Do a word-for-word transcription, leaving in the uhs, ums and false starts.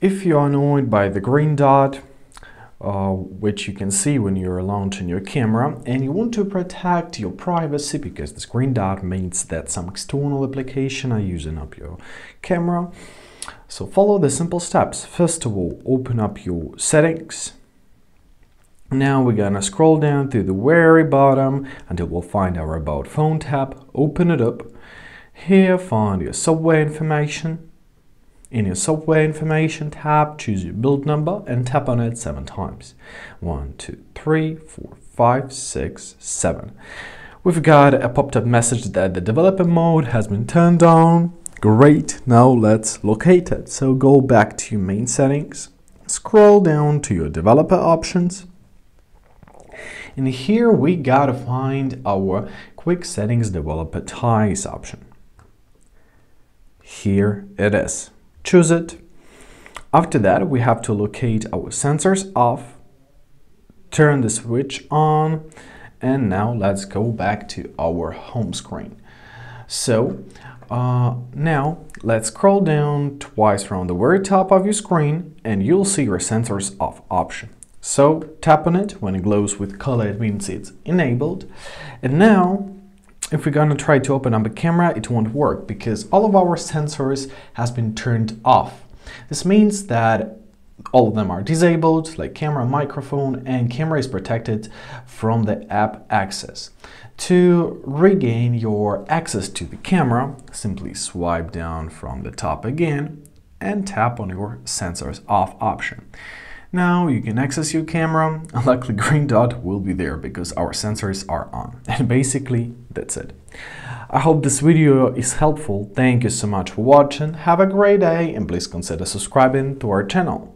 If you're annoyed by the green dot, uh, which you can see when you're alone in your camera, and you want to protect your privacy because this green dot means that some external application are using up your camera, so follow the simple steps. First of all, open up your settings. Now we're gonna scroll down to the very bottom until we'll find our About Phone tab. Open it up. Here, find your software information. In your software information tab, choose your build number and tap on it seven times. One, two, three, four, five, six, seven. We've got a pop-up message that the developer mode has been turned on. Great, now let's locate it. So go back to your main settings, scroll down to your developer options. And here we gotta find our Quick Settings Developer Ties option. Here it is. Choose it. After that, we have to locate our sensors off, turn the switch on, and now let's go back to our home screen. So uh, now let's scroll down twice around the very top of your screen and you'll see your sensors off option. So tap on it. When it glows with color, it means it's enabled. And now, if we're gonna try to open up a camera, it won't work because all of our sensors has been turned off. This means that all of them are disabled, like camera, microphone, and camera is protected from the app access. To regain your access to the camera, simply swipe down from the top again and tap on your sensors off option. Now you can access your camera. A likely green dot will be there because our sensors are on. And basically, that's it. I hope this video is helpful. Thank you so much for watching. Have a great day and please consider subscribing to our channel.